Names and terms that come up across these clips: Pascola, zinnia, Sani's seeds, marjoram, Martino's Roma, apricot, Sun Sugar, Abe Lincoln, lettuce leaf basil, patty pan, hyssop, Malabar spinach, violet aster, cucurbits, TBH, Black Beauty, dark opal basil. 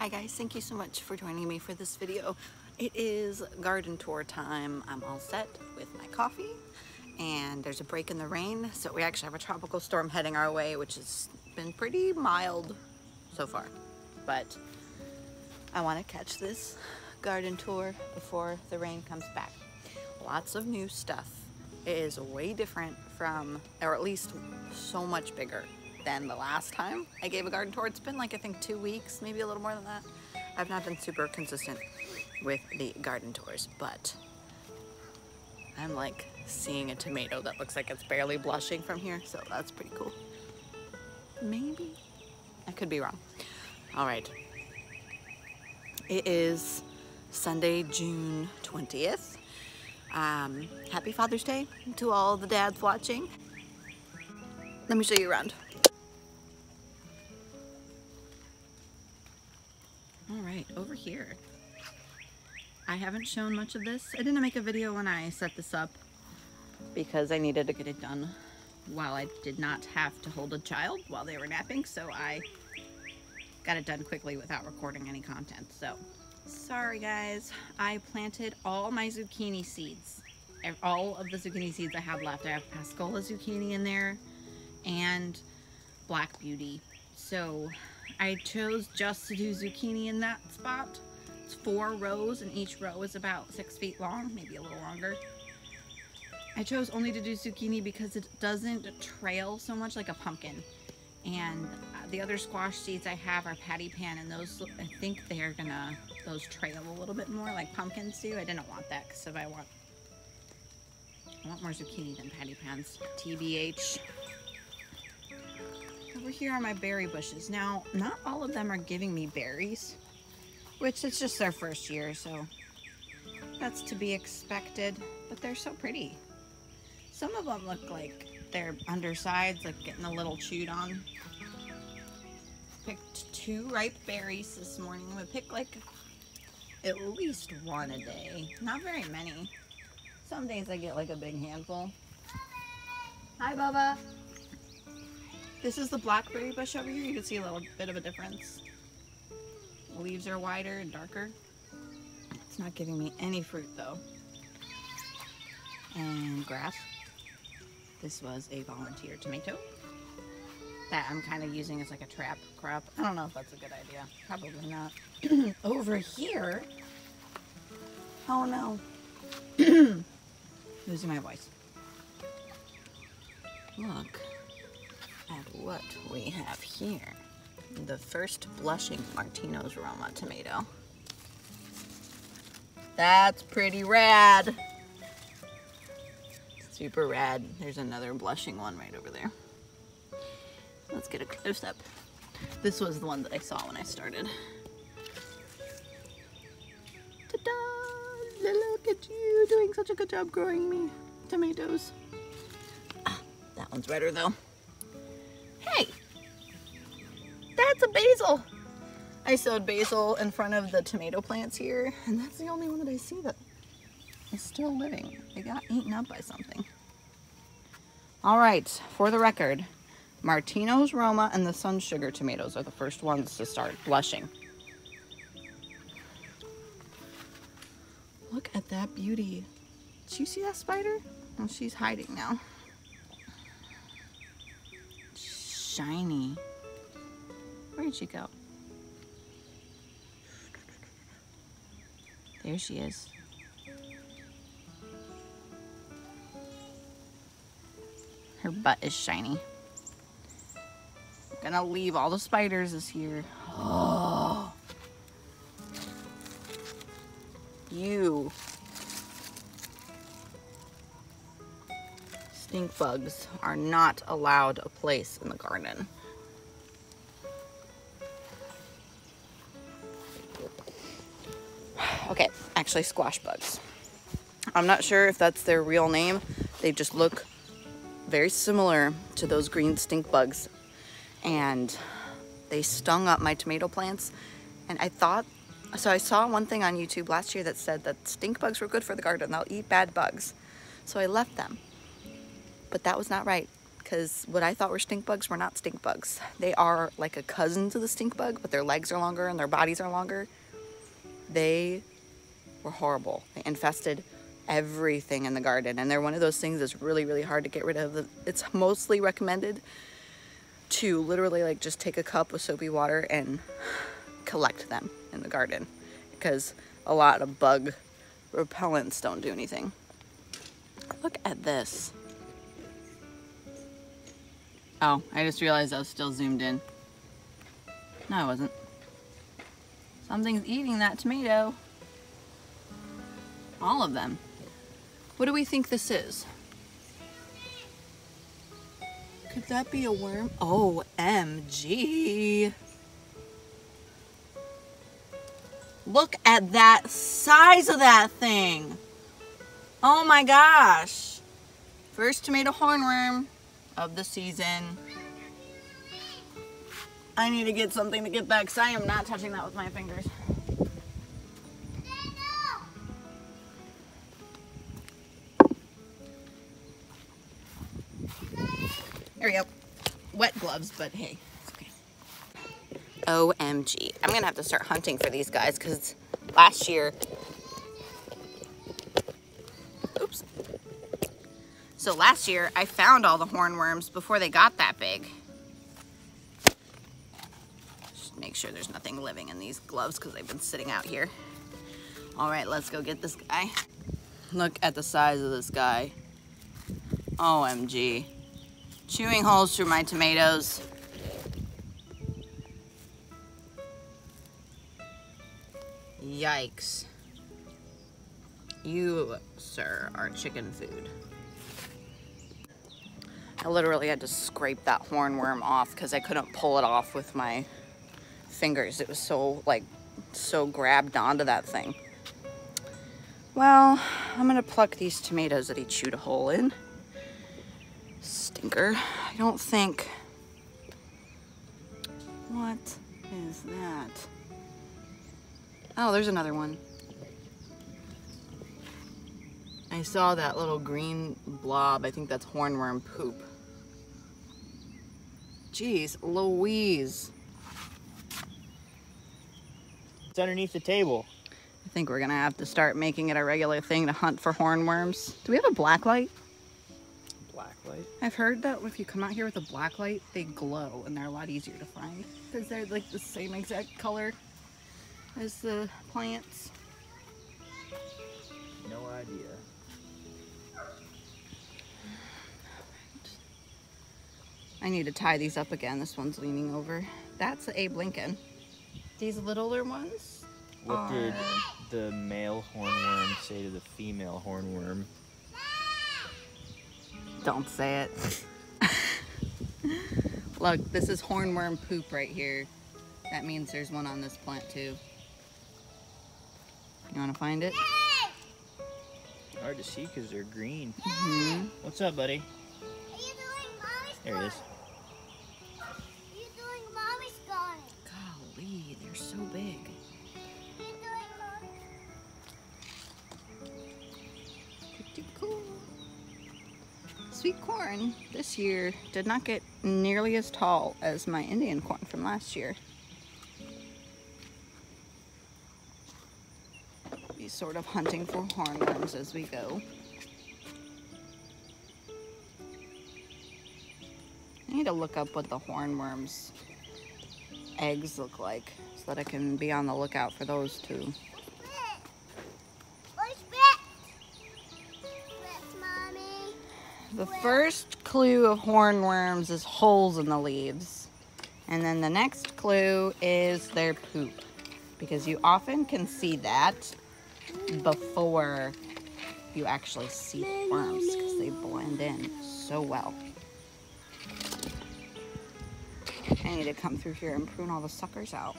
Hi guys, thank you so much for joining me for this video. It is garden tour time. I'm all set with my coffee and there's a break in the rain. So we actually have a tropical storm heading our way, which has been pretty mild so far. But I want to catch this garden tour before the rain comes back. Lots of new stuff. It is way different from, or at least so much bigger than the last time I gave a garden tour. It's been like, I think 2 weeks, maybe a little more than that. I've not been super consistent with the garden tours, but I'm like seeing a tomato that looks like it's barely blushing from here, so that's pretty cool. Maybe. I could be wrong. All right. It is Sunday, June 20th. Happy Father's Day to all the dads watching. Let me show you around. All right, over here. I haven't shown much of this. I didn't make a video when I set this up because I needed to get it done while I did not have to hold a child while they were napping, so I got it done quickly without recording any content. So sorry guys. I planted all my zucchini seeds, all of the zucchini seeds I have left. I have Pascola zucchini in there and Black Beauty, so I chose just to do zucchini in that spot. It's 4 rows and each row is about 6 feet long, maybe a little longer. I chose only to do zucchini because it doesn't trail so much like a pumpkin. And the other squash seeds I have are patty pan, and those, I think they're gonna, those trail a little bit more like pumpkins do. I didn't want that because if I want more zucchini than patty pans, TBH. Over here are my berry bushes. Now, not all of them are giving me berries, which it's just their first year, so that's to be expected, but they're so pretty. Some of them look like their undersides, like getting a little chewed on. Picked 2 ripe berries this morning. I'm gonna pick like at least 1 a day. Not very many. Some days I get like a big handful. Hi, Bubba. This is the blackberry bush over here. You can see a little bit of a difference. The leaves are wider and darker. It's not giving me any fruit though. And grass. This was a volunteer tomato that I'm kind of using as like a trap crop. I don't know if that's a good idea. Probably not. Over here. Oh no. Losing my voice. Look at what we have here. The first blushing Martino's Roma tomato. That's pretty rad. Super rad. There's another blushing one right over there. Let's get a close up. This was the one that I saw when I started. Ta-da! Look at you doing such a good job growing me tomatoes. Ah, that one's redder though. Hey, that's a basil. I sowed basil in front of the tomato plants here, and that's the only one that I see that is still living. They got eaten up by something. All right, for the record, Martino's Roma and the Sun Sugar tomatoes are the first ones to start blushing. Look at that beauty. Did you see that spider? Well, she's hiding now. Shiny. Where did she go? There she is. Her butt is shiny. I'm gonna leave all the spiders this year. Oh. You. Stink bugs are not allowed a place in the garden. Okay, actually squash bugs. I'm not sure if that's their real name. They just look very similar to those green stink bugs. And they stung up my tomato plants. And I thought, so I saw one thing on YouTube last year that said that stink bugs were good for the garden. They'll eat bad bugs. So I left them. But that was not right, because what I thought were stink bugs were not stink bugs. They are like a cousin to the stink bug, but their legs are longer and their bodies are longer. They were horrible. They infested everything in the garden, and they're one of those things that's really, really hard to get rid of. It's mostly recommended to literally like just take a cup with soapy water and collect them in the garden, because a lot of bug repellents don't do anything. Look at this. Oh, I just realized I was still zoomed in. No, I wasn't. Something's eating that tomato. All of them. What do we think this is? Could that be a worm? OMG. Look at that size of that thing. Oh my gosh. First tomato hornworm of the season. I need to get something to get back, because I am not touching that with my fingers. There we go. Wet gloves, but hey, it's okay. OMG. I'm gonna have to start hunting for these guys, because last year, oops. So last year I found all the hornworms before they got that big. Just make sure there's nothing living in these gloves, because they've been sitting out here. All right, let's go get this guy. Look at the size of this guy. OMG. Chewing holes through my tomatoes. Yikes. You, sir, are chicken food. I literally had to scrape that hornworm off because I couldn't pull it off with my fingers. It was so, like, so grabbed onto that thing. Well, I'm gonna pluck these tomatoes that he chewed a hole in. Stinker. I don't think... What is that? Oh, there's another one. I saw that little green blob. I think that's hornworm poop. Jeez Louise. It's underneath the table. I think we're gonna have to start making it a regular thing to hunt for hornworms. Do we have a black light? I've heard that if you come out here with a black light, they glow and they're a lot easier to find because they're like the same exact color as the plants. No idea. I need to tie these up again. This one's leaning over. That's Abe Lincoln. These littler ones. What did the male hornworm say to the female hornworm? Don't say it. Look, this is hornworm poop right here. That means there's one on this plant too. You want to find it? Hard to see because they're green. Mm-hmm. What's up, buddy? Are you doing mommy's there he is. You doing mommy's garden. Golly, they're so big. You doing mommy's. Pretty cool. Sweet corn this year did not get nearly as tall as my Indian corn from last year. Be sort of hunting for hornworms as we go. I need to look up what the hornworms eggs look like so that I can be on the lookout for those too. The first clue of hornworms is holes in the leaves. And then the next clue is their poop. Because you often can see that before you actually see the worms, because they blend in so well. I need to come through here and prune all the suckers out.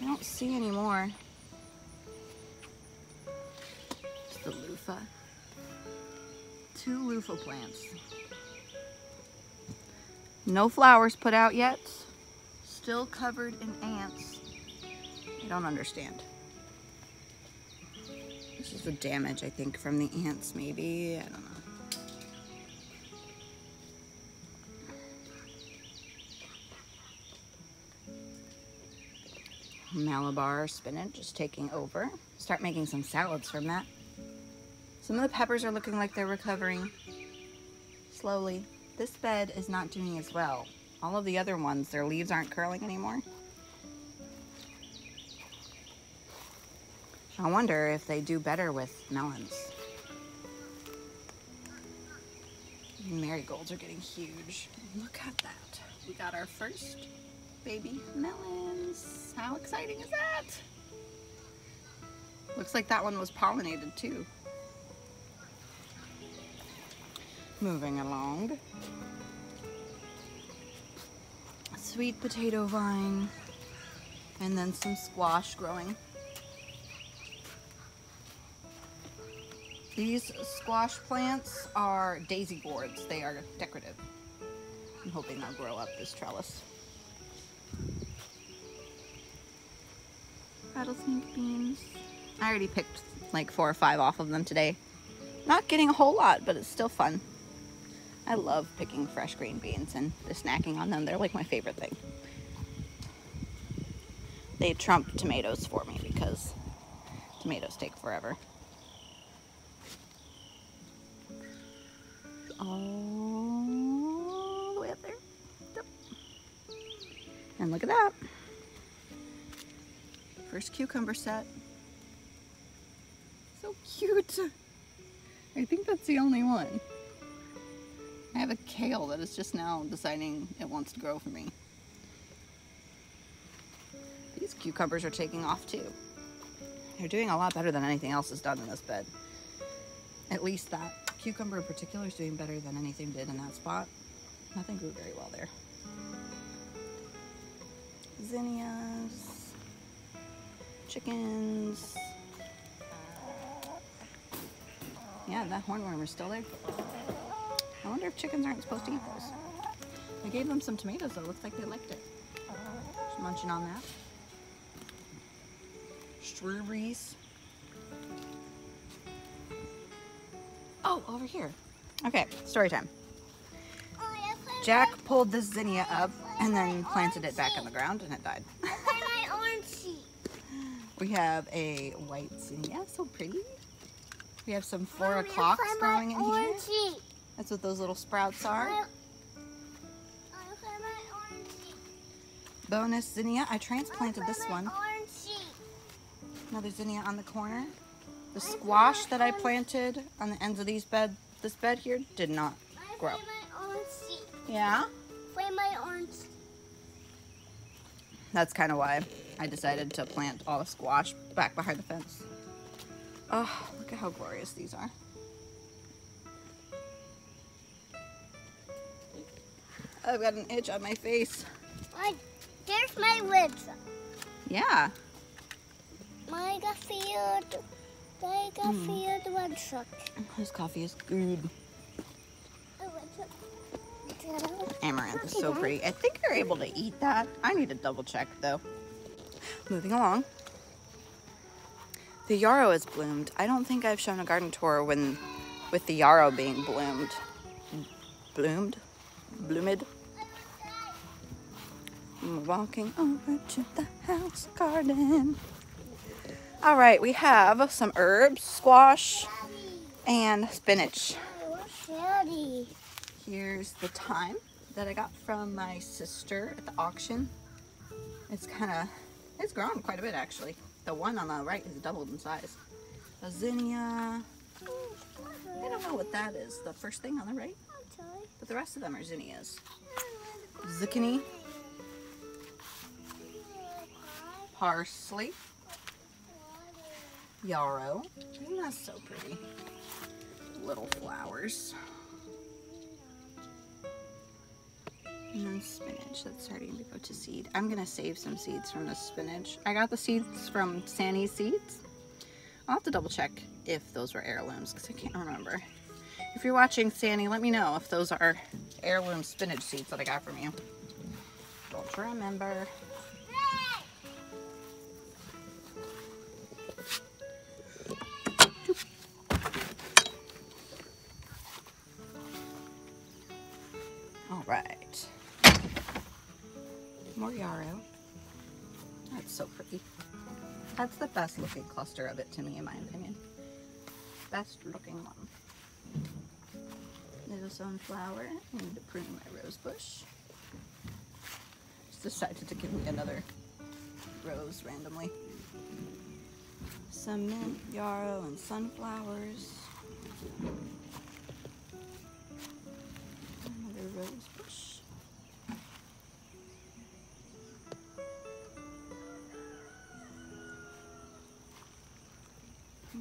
I don't see any more. The loofah. Two loofah plants. No flowers put out yet. Still covered in ants. I don't understand. It's just the damage, I think, from the ants, maybe. I don't know. Malabar spinach is taking over. Start making some salads from that. Some of the peppers are looking like they're recovering slowly. This bed is not doing as well. All of the other ones, their leaves aren't curling anymore. I wonder if they do better with melons. Marigolds are getting huge. Look at that. We got our first baby melons. How exciting is that? Looks like that one was pollinated too. Moving along. Sweet potato vine. And then some squash growing. These squash plants are daisy gourds. They are decorative. I'm hoping they'll grow up this trellis. Rattlesnake beans. I already picked like 4 or 5 off of them today. Not getting a whole lot, but it's still fun. I love picking fresh green beans and just snacking on them. They're like my favorite thing. They trump tomatoes for me because tomatoes take forever. All the way up there. Yep. And look at that. First cucumber set. So cute. I think that's the only one. I have a kale that is just now deciding it wants to grow for me. These cucumbers are taking off too. They're doing a lot better than anything else is done in this bed. At least that cucumber in particular is doing better than anything did in that spot. Nothing grew very well there. Zinnias, chickens. Yeah, that hornwormer's still there. I wonder if chickens aren't supposed to eat those. I gave them some tomatoes though. Looks like they liked it. Just munching on that. Strawberries. Oh, over here. Okay, story time. Jack pulled this zinnia up and then planted it back in the ground and it died. We have a white zinnia, so pretty. We have some 4 o'clocks growing in here. That's what those little sprouts are. Bonus zinnia. I transplanted this one. Another zinnia on the corner. The squash that I planted on the ends of these bed, this bed here, did not grow. Yeah? That's kind of why I decided to plant all the squash back behind the fence. Oh, look at how glorious these are. I've got an itch on my face. There's my ribs. Yeah. My field. My coffee is one shot. This coffee is good. Amaranth is so pretty. I think you're able to eat that. I need to double check though. Moving along. The yarrow is bloomed. I don't think I've shown a garden tour with the yarrow being bloomed. Bloomed? I'm walking over to the house garden. All right, we have some herbs, squash, and spinach. Here's the thyme that I got from my sister at the auction. It's grown quite a bit actually. The one on the right is doubled in size. A zinnia. I don't know what that is, the first thing on the right. But the rest of them are zinnias. Zucchini. Parsley. Yarrow. Isn't that so pretty? Little flowers. And then spinach that's starting to go to seed. I'm going to save some seeds from the spinach. I got the seeds from Sani's Seeds. I'll have to double check if those were heirlooms because I can't remember. If you're watching, Sani, let me know if those are heirloom spinach seeds that I got from you. Don't remember. yarrow. That's so pretty. That's the best looking cluster of it to me, in my opinion. Best looking one. Little sunflower. I need to prune my rose bush. Just decided to give me another rose randomly. Some mint, yarrow, and sunflowers. Another rose bush.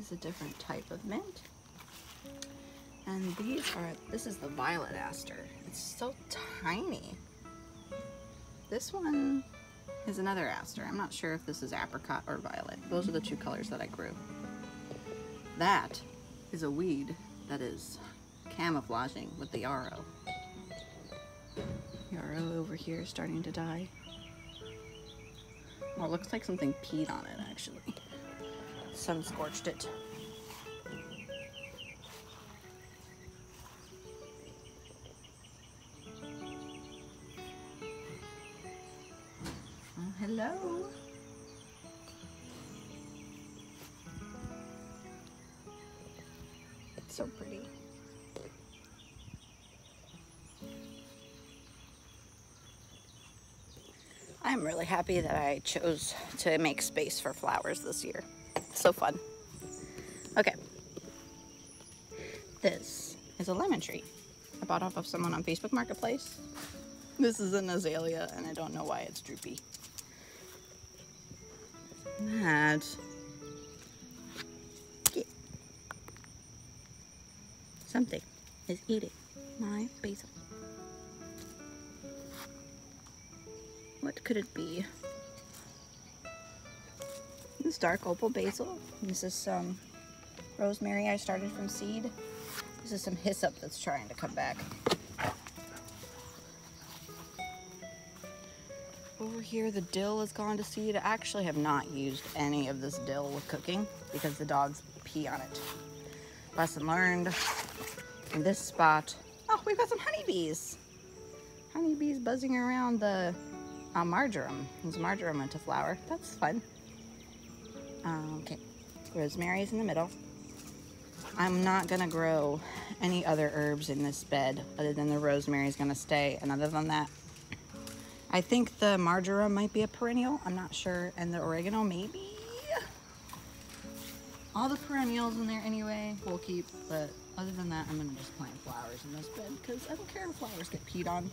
Is a different type of mint, and this is the violet aster. It's so tiny. This one is another aster. I'm not sure if this is apricot or violet. Those are the two colors that I grew. That is a weed that is camouflaging with the yarrow. Yarrow over here starting to die. Well, it looks like something peed on it actually. Sun scorched it. Oh, hello. It's so pretty. I'm really happy that I chose to make space for flowers this year. So fun. Okay. This is a lemon tree I bought off of someone on Facebook Marketplace. This is an azalea and I don't know why it's droopy. That. Yeah. Something is eating my basil. What could it be? This dark opal basil. This is some rosemary I started from seed. This is some hyssop that's trying to come back. Over here the dill has gone to seed. I actually have not used any of this dill with cooking because the dogs pee on it. Lesson learned. In this spot, oh, we've got some honeybees. Honeybees buzzing around the marjoram. There's marjoram into flower. That's fun. Okay, rosemary's in the middle. I'm not gonna grow any other herbs in this bed other than the rosemary's gonna stay, and other than that, I think the marjoram might be a perennial, I'm not sure, and the oregano maybe? All the perennials in there anyway, we'll keep, but other than that, I'm gonna just plant flowers in this bed because I don't care if flowers get peed on.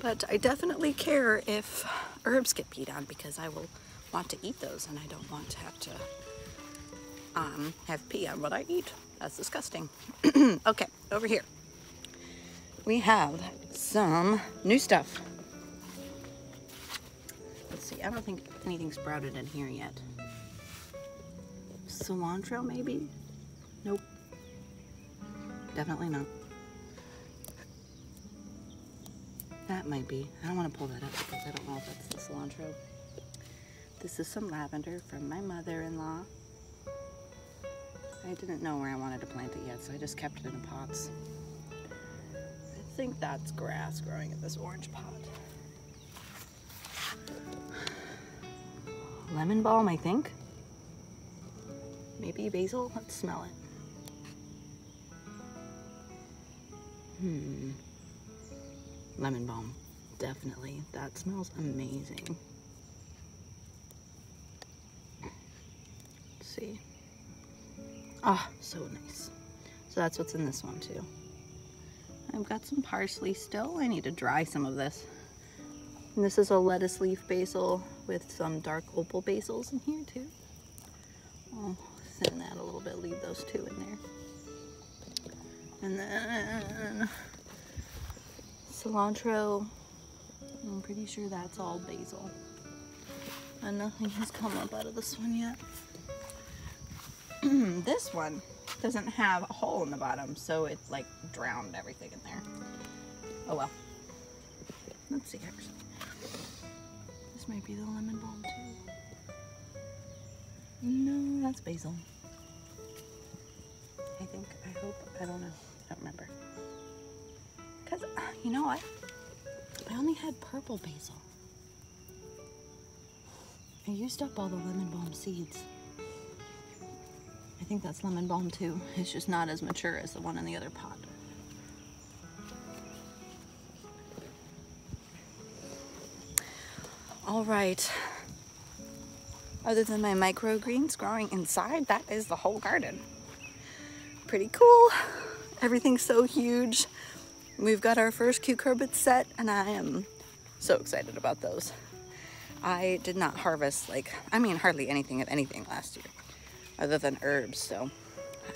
But I definitely care if herbs get peed on because I will want to eat those and I don't want to have to have pee on what I eat. That's disgusting. Okay, over here we have some new stuff. Let's see, I don't think anything sprouted in here yet. Cilantro maybe? Nope. Definitely not. That might be. I don't want to pull that up because I don't know if that's the cilantro. This is some lavender from my mother-in-law. I didn't know where I wanted to plant it yet, so I just kept it in pots. I think that's grass growing in this orange pot. Lemon balm, I think. Maybe basil? Let's smell it. Lemon balm. Definitely. That smells amazing. See. Ah, oh, so nice. So that's what's in this one too. I've got some parsley still. I need to dry some of this. And this is a lettuce leaf basil with some dark opal basils in here too. I'll thin that a little bit, leave those two in there. And then cilantro. I'm pretty sure that's all basil. And nothing has come up out of this one yet. This one doesn't have a hole in the bottom, so it like drowned everything in there. Oh well. Let's see, actually. This might be the lemon balm too. No, that's basil. I think, I hope, I don't know. I don't remember. Because, you know what? I I only had purple basil. I used up all the lemon balm seeds. I think that's lemon balm too. It's just not as mature as the one in the other pot. All right. Other than my microgreens growing inside, that is the whole garden. Pretty cool. Everything's so huge. We've got our first cucurbits set and I am so excited about those. I did not harvest, hardly anything of anything last year other than herbs. So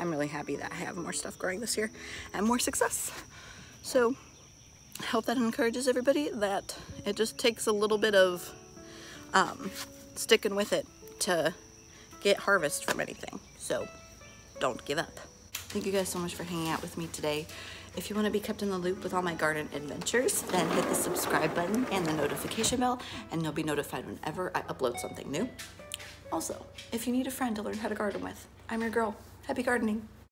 I'm really happy that I have more stuff growing this year and more success. So I hope that encourages everybody that it just takes a little bit of sticking with it to get harvest from anything. So don't give up. Thank you guys so much for hanging out with me today. If you want to be kept in the loop with all my garden adventures, then hit the subscribe button and the notification bell, and you'll be notified whenever I upload something new. Also, if you need a friend to learn how to garden with, I'm your girl. Happy gardening.